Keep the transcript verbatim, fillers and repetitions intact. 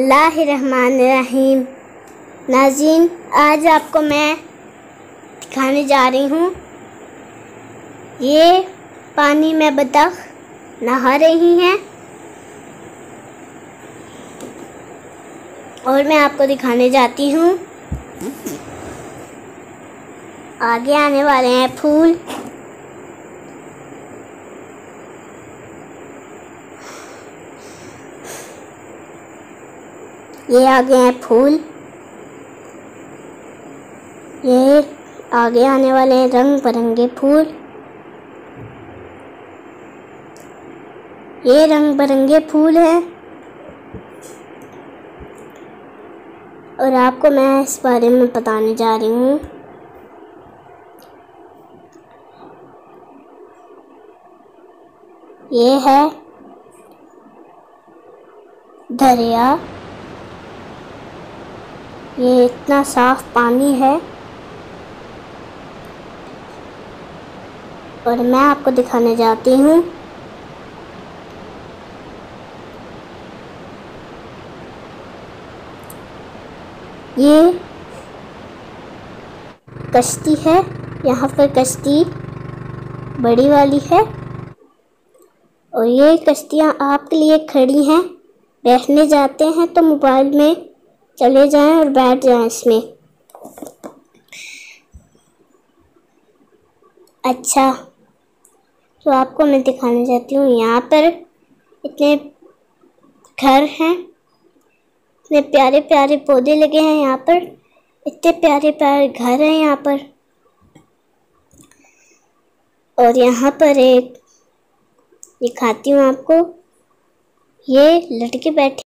बिस्मिल्लाहिर्रहमानिर्रहीम। नाज़रीन, आज आपको मैं दिखाने जा रही हूँ, ये पानी में बतख नहा रही हैं और मैं आपको दिखाने जाती हूँ। आगे आने वाले हैं फूल। ये आगे हैं फूल, ये आगे आने वाले हैं रंग बिरंगे फूल। ये रंग बिरंगे फूल हैं और आपको मैं इस बारे में बताने जा रही हूँ। ये है दरिया, ये इतना साफ पानी है और मैं आपको दिखाने जाती हूँ। ये कश्ती है, यहाँ पर कश्ती बड़ी वाली है और ये कश्तियाँ आपके लिए खड़ी हैं। बैठने जाते हैं तो मोबाइल में चले जाएं और बैठ जाएं इसमें। अच्छा, तो आपको मैं दिखाने जाती हूँ, यहाँ पर इतने घर हैं, इतने प्यारे प्यारे पौधे लगे हैं, यहाँ पर इतने प्यारे प्यारे घर हैं यहाँ पर। और यहाँ पर एक दिखाती हूँ आपको, ये लड़के बैठे